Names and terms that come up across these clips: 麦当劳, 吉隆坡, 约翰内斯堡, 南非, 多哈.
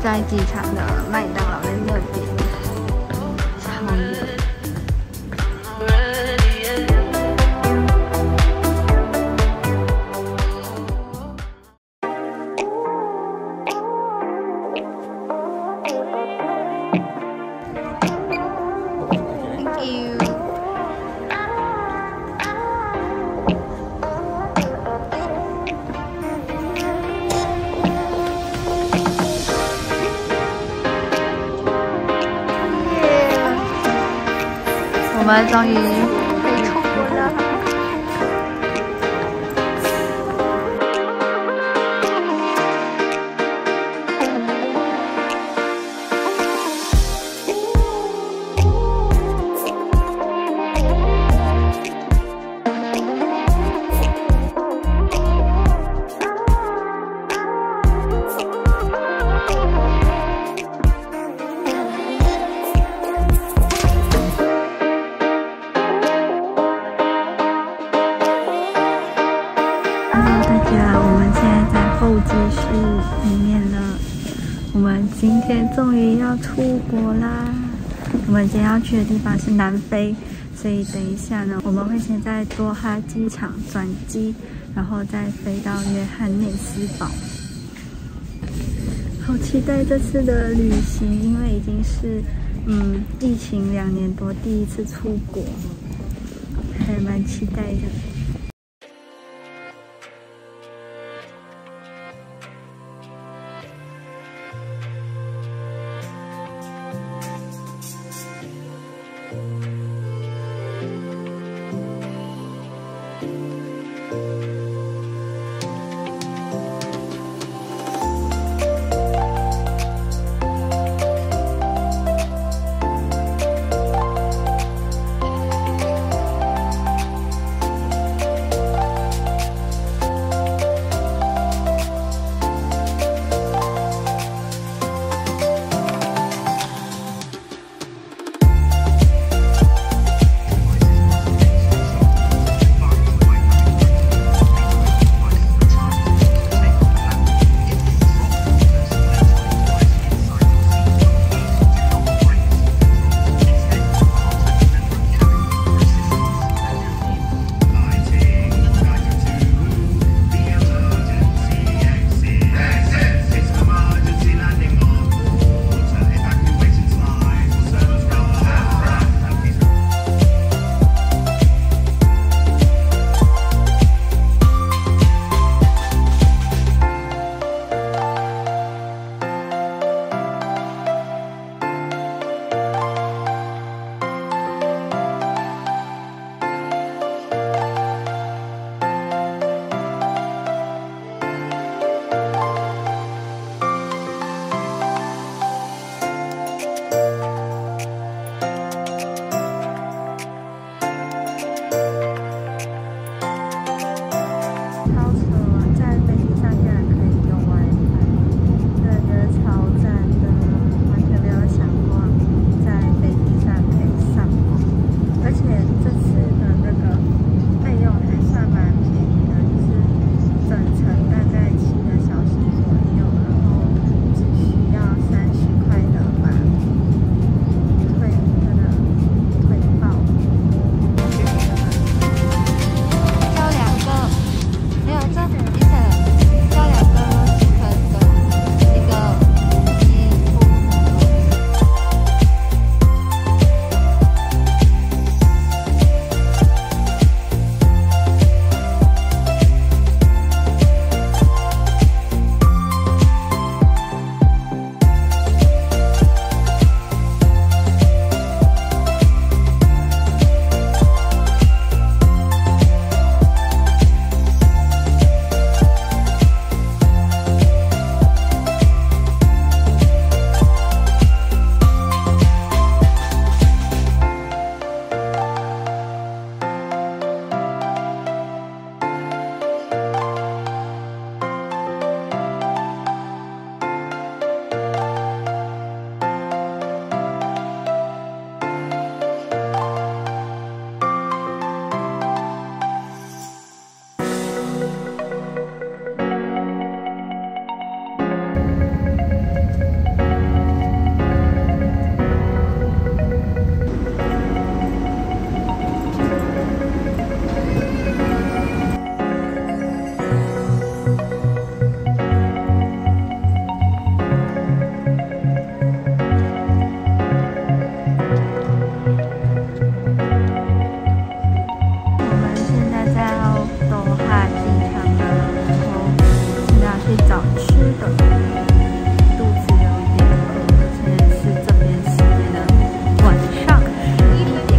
站在机场的麦当劳的那边，超远。Thank you。 我们终于可以出国了。里面了，我们今天终于要出国啦！我们今天要去的地方是南非，所以等一下呢，我们会先在多哈机场转机，然后再飞到约翰内斯堡。好期待这次的旅行，因为已经是疫情2年多第一次出国，还蛮期待的。吃的，肚子有一点饿，现在是这边时间的晚上11:30。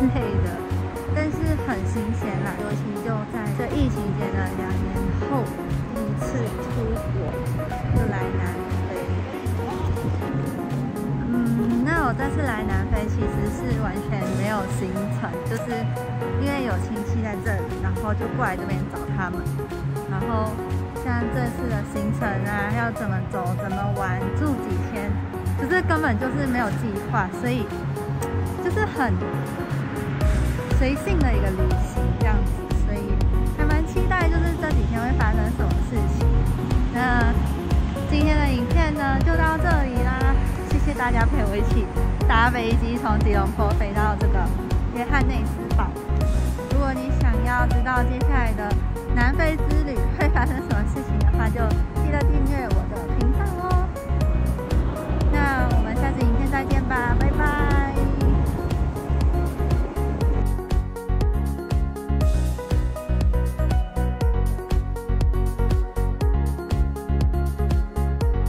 累的，但是很新鲜啦，尤其就在这疫情前的2年后，第一次出国，就来南非。那我这次来南非其实是完全没有行程，就是因为有亲戚在这里，然后就过来这边找他们。然后像这次的行程啊，要怎么走、怎么玩、住几天，就是根本就是没有计划，所以就是很随性的一个旅行这样子，所以还蛮期待，就是这几天会发生什么事情。那今天的影片呢，就到这里啦，谢谢大家陪我一起搭飞机从吉隆坡飞到这个约翰内斯堡。如果你想要知道接下来的南非之旅会发生什么事情的话，就记得订阅我的频道。